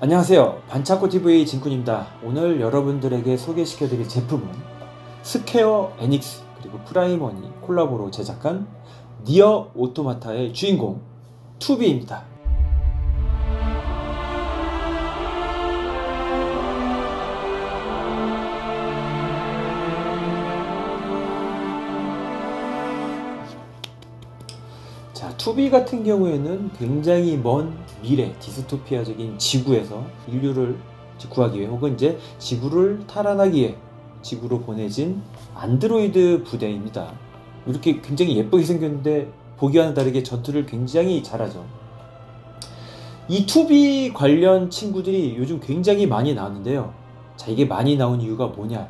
안녕하세요, 반창고TV 진쿤입니다. 오늘 여러분들에게 소개시켜드릴 제품은 스퀨어 에닉스 그리고 프라임원이 콜라보로 제작한 니어 오토마타의 주인공 2B입니다. 자, 2B 같은 경우에는 굉장히 먼 미래, 디스토피아적인 지구에서 인류를 구하기 위해 혹은 이제 지구를 탈환하기 위해 지구로 보내진 안드로이드 부대입니다. 이렇게 굉장히 예쁘게 생겼는데 보기와는 다르게 전투를 굉장히 잘하죠. 이 2B 관련 친구들이 요즘 굉장히 많이 나왔는데요. 자, 이게 많이 나온 이유가 뭐냐?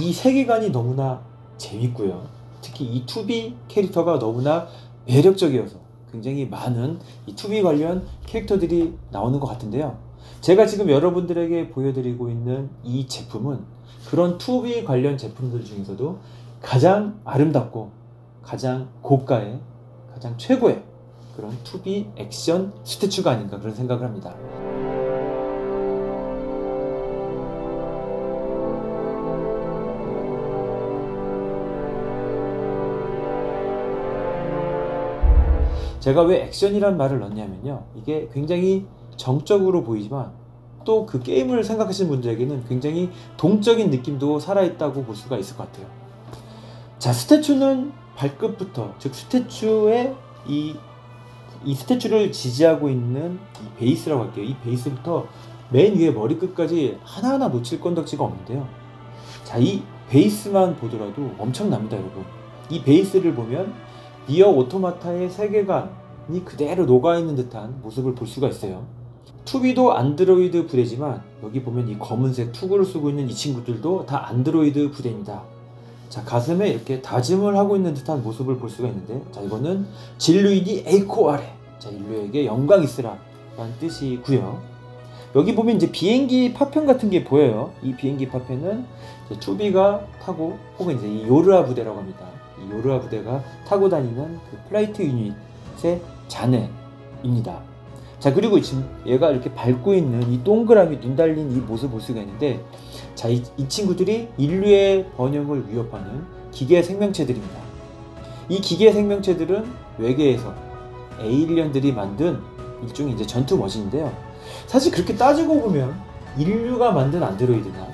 이 세계관이 너무나 재밌고요. 특히 이 2B 캐릭터가 너무나 매력적이어서 굉장히 많은 이 2B 관련 캐릭터들이 나오는 것 같은데요. 제가 지금 여러분들에게 보여드리고 있는 이 제품은 그런 2B 관련 제품들 중에서도 가장 아름답고 가장 고가의 가장 최고의 그런 2B 액션 스태츄가 아닌가 그런 생각을 합니다. 제가 왜 액션이란 말을 넣냐면요, 이게 굉장히 정적으로 보이지만 또 그 게임을 생각하시는 분들에게는 굉장히 동적인 느낌도 살아있다고 볼 수가 있을 것 같아요. 자, 스태츄는 발끝부터, 즉 스태츄의 이 스태츄를 지지하고 있는 이 베이스라고 할게요. 이 베이스부터 맨 위에 머리끝까지 하나하나 놓칠 건덕지가 없는데요. 자, 이 베이스만 보더라도 엄청납니다, 여러분. 이 베이스를 보면 니어 오토마타의 세계관이 그대로 녹아있는 듯한 모습을 볼 수가 있어요. 2B도 안드로이드 부대지만 여기 보면 이 검은색 투구를 쓰고 있는 이 친구들도 다 안드로이드 부대입니다. 자, 가슴에 이렇게 다짐을 하고 있는 듯한 모습을 볼 수가 있는데, 자, 이거는 진루이니 에이코 아래, 자, 인류에게 영광 있으라 라는 뜻이고요. 여기 보면 이제 비행기 파편 같은 게 보여요. 이 비행기 파편은 2B가 타고 혹은 이제 이 요르하 부대라고 합니다. 이 요르하 부대가 타고 다니는 그 플라이트 유닛의 잔해입니다. 자, 그리고 지금 얘가 이렇게 밟고 있는 이 동그라미 눈 달린 이 모습 볼 수가 있는데, 자, 이 친구들이 인류의 번영을 위협하는 기계 생명체들입니다. 이 기계 생명체들은 외계에서 에일리언들이 만든 일종의 이제 전투 머신인데요. 사실 그렇게 따지고 보면 인류가 만든 안드로이드나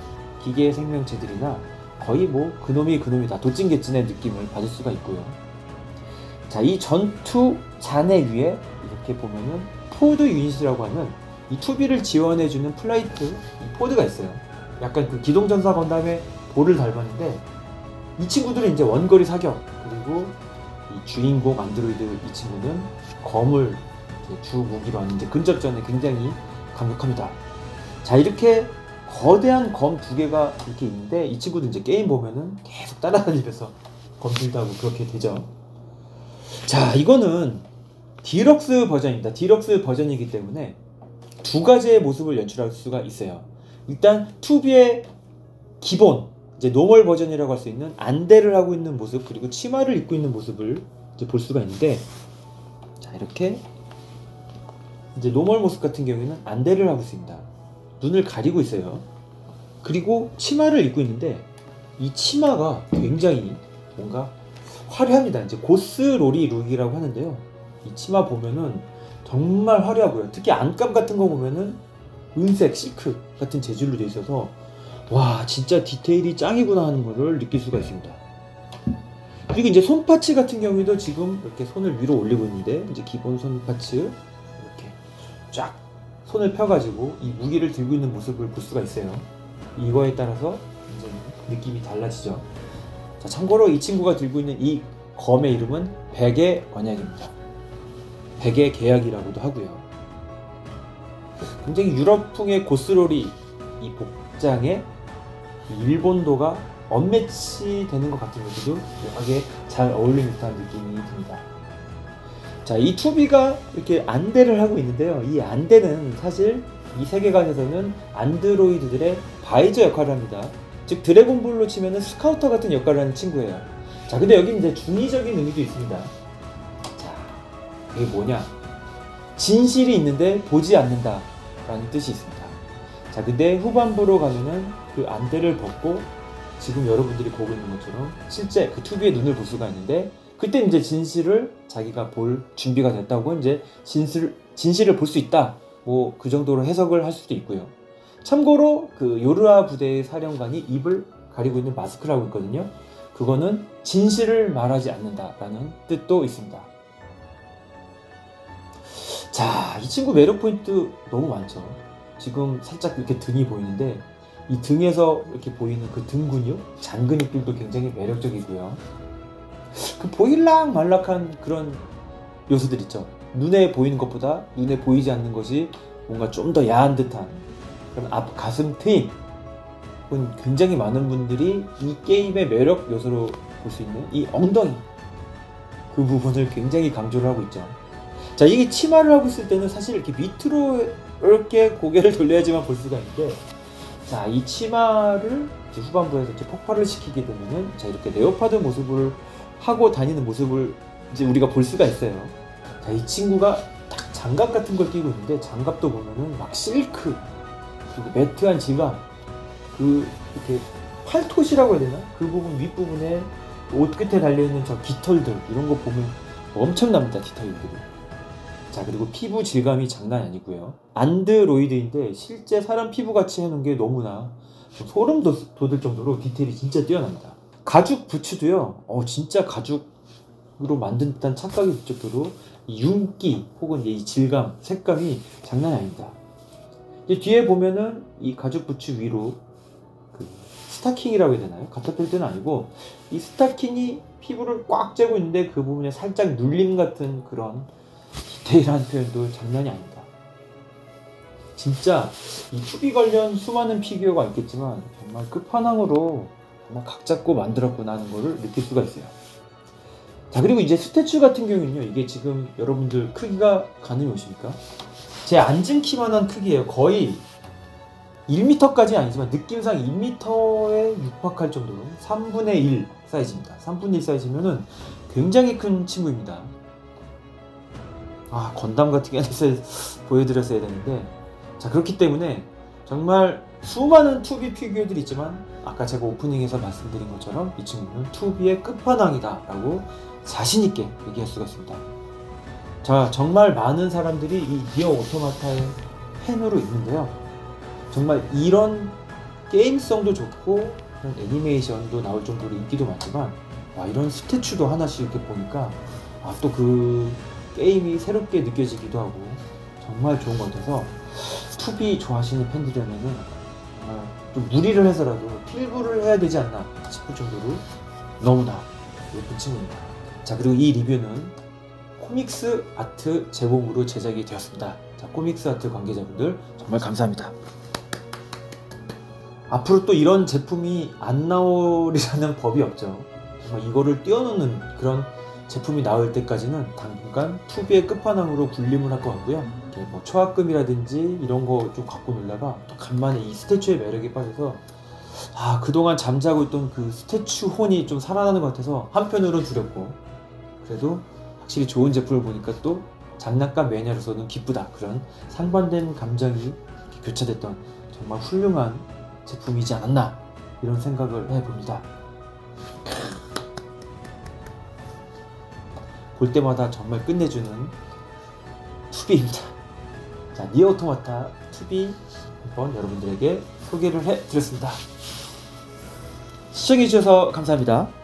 기계 생명체들이나 거의 뭐 그놈이다 도찐개찐의 느낌을 받을 수가 있고요. 자, 이 전투 잔해 위에 이렇게 보면은 포드 유닛이라고 하는 이 2B를 지원해주는 플라이트 이 포드가 있어요. 약간 그 기동전사 건담의 볼을 닮았는데, 이 친구들은 이제 원거리 사격, 그리고 이 주인공 안드로이드 이 친구는 검을 주 무기로 하는 근접전에 굉장히 강력합니다. 자, 이렇게 거대한 검 두 개가 이렇게 있는데, 이 친구들 이제 게임 보면은 계속 따라다니면서 검 들다고 그렇게 되죠. 자, 이거는 디럭스 버전입니다. 디럭스 버전이기 때문에 두 가지의 모습을 연출할 수가 있어요. 일단 2B의 기본, 이제 노멀 버전이라고 할 수 있는 안대를 하고 있는 모습, 그리고 치마를 입고 있는 모습을 이제 볼 수가 있는데, 자, 이렇게 이제 노멀 모습 같은 경우에는 안대를 하고 있습니다. 눈을 가리고 있어요. 그리고 치마를 입고 있는데, 이 치마가 굉장히 뭔가 화려합니다. 이제 고스로리 룩이라고 하는데요, 이 치마 보면은 정말 화려하고요. 특히 안감 같은 거 보면은 은색, 시크 같은 재질로 되어 있어서 와, 진짜 디테일이 짱이구나 하는 거를 느낄 수가 있습니다. 그리고 이제 손파츠 같은 경우도 지금 이렇게 손을 위로 올리고 있는데, 이제 기본 손파츠 이렇게 쫙 손을 펴가지고 이 무기를 들고 있는 모습을 볼 수가 있어요. 이거에 따라서 이제 느낌이 달라지죠. 자, 참고로 이 친구가 들고 있는 이 검의 이름은 백의 언약입니다. 백의 계약이라고도 하고요. 굉장히 유럽풍의 고스로리 이 복장에 일본도가 언매치 되는 것 같으면서도 묘하게 잘 어울리는 듯한 느낌이 듭니다. 자, 이 2B가 이렇게 안대를 하고 있는데요. 이 안대는 사실 이 세계관에서는 안드로이드들의 바이저 역할을 합니다. 즉 드래곤볼로 치면은 스카우터 같은 역할을 하는 친구예요. 자, 근데 여기 이제 중의적인 의미도 있습니다. 자, 이게 뭐냐? 진실이 있는데 보지 않는다 라는 뜻이 있습니다. 자, 근데 후반부로 가면은 그 안대를 벗고 지금 여러분들이 보고 있는 것처럼 실제 그 2B의 눈을 볼 수가 있는데, 그때 이제 진실을 자기가 볼 준비가 됐다고 이제 진실을 볼 수 있다, 뭐 그 정도로 해석을 할 수도 있고요. 참고로 그 요르하 부대의 사령관이 입을 가리고 있는 마스크라고 있거든요. 그거는 진실을 말하지 않는다라는 뜻도 있습니다. 자, 이 친구 매력 포인트 너무 많죠. 지금 살짝 이렇게 등이 보이는데, 이 등에서 이렇게 보이는 그 등 근육, 잔 근육들도 굉장히 매력적이고요. 그 보일락 말락한 그런 요소들 있죠. 눈에 보이는 것보다 눈에 보이지 않는 것이 뭔가 좀 더 야한 듯한 그런 앞 가슴 트임. 굉장히 많은 분들이 이 게임의 매력 요소로 볼 수 있는 이 엉덩이, 그 부분을 굉장히 강조를 하고 있죠. 자, 이게 치마를 하고 있을 때는 사실 이렇게 밑으로 이렇게 고개를 돌려야지만 볼 수가 있는데, 자, 이 치마를 이제 후반부에서 이제 폭발을 시키게 되면은, 자, 이렇게 레오파드 모습을 하고 다니는 모습을 이제 우리가 볼 수가 있어요. 자, 이 친구가 딱 장갑 같은 걸 끼고 있는데, 장갑도 보면은 막 실크, 그리고 매트한 지갑, 그 이렇게 팔토시라고 해야 되나? 그 부분 윗부분에 옷 끝에 달려있는 저 깃털들, 이런 거 보면 엄청납니다, 디테일들이. 자, 그리고 피부 질감이 장난 아니고요. 안드로이드인데 실제 사람 피부같이 해놓은 게 너무나 소름 돋을 정도로 디테일이 진짜 뛰어납니다. 가죽 부츠도요, 진짜 가죽으로 만든 듯한 착각이 들 정도로 이 윤기 혹은 이 질감, 색감이 장난 아닙니다. 이제 뒤에 보면은 이 가죽 부츠 위로 스타킹이라고 해야 되나요? 가타펠트는 아니고 이 스타킹이 피부를 꽉 째고 있는데, 그 부분에 살짝 눌림 같은 그런 디테일한 표현도 장난이 아닙니다. 진짜 이 2B 관련 수많은 피규어가 있겠지만 정말 끝판왕으로 정말 각 잡고 만들었구나 하는 거를 느낄 수가 있어요. 자, 그리고 이제 스태츄 같은 경우는요, 이게 지금 여러분들 크기가 가늠이 오십니까? 제 앉은 키만한 크기예요. 거의 1m까지는 아니지만 느낌상 2m에 육박할 정도로 3분의 1 사이즈입니다. 3분의 1 사이즈면은 굉장히 큰 친구입니다. 아, 건담 같은 게 보여드렸어야 되는데, 자, 그렇기 때문에 정말 수많은 2B 피규어들이 있지만 아까 제가 오프닝에서 말씀드린 것처럼 이 친구는 2B의 끝판왕이다 라고 자신있게 얘기할 수가 있습니다. 자, 정말 많은 사람들이 이 니어 오토마타의 팬으로 있는데요, 정말 이런 게임성도 좋고 이런 애니메이션도 나올 정도로 인기도 많지만, 와, 이런 스태츄도 하나씩 이렇게 보니까 또 그 게임이 새롭게 느껴지기도 하고 정말 좋은 것 같아서 2B 좋아하시는 팬들이라면은 좀 무리를 해서라도 필구를 해야 되지 않나 싶을 정도로 너무나 예쁜 친구입니다. 자, 그리고 이 리뷰는 코믹스 아트 제공으로 제작이 되었습니다. 자, 코믹스 아트 관계자분들 정말 감사합니다. 앞으로 또 이런 제품이 안 나오리라는 법이 없죠. 정말 이거를 뛰어넘는 그런 제품이 나올 때까지는 당분간 2B의 끝판왕으로 군림을 할 것 같고요. 이렇게 뭐 초합금이라든지 이런 거 좀 갖고 놀다가 또 간만에 이 스태츄의 매력에 빠져서, 아, 그동안 잠자고 있던 그 스태츄 혼이 좀 살아나는 것 같아서 한편으로 두렵고, 그래도 확실히 좋은 제품을 보니까 또 장난감 매니아로서는 기쁘다, 그런 상반된 감정이 교차됐던 정말 훌륭한 제품이지 않았나 이런 생각을 해봅니다. 볼 때마다 정말 끝내주는 2B입니다. 자, 니어 오토마타 2B 한번 여러분들에게 소개를 해드렸습니다. 시청해주셔서 감사합니다.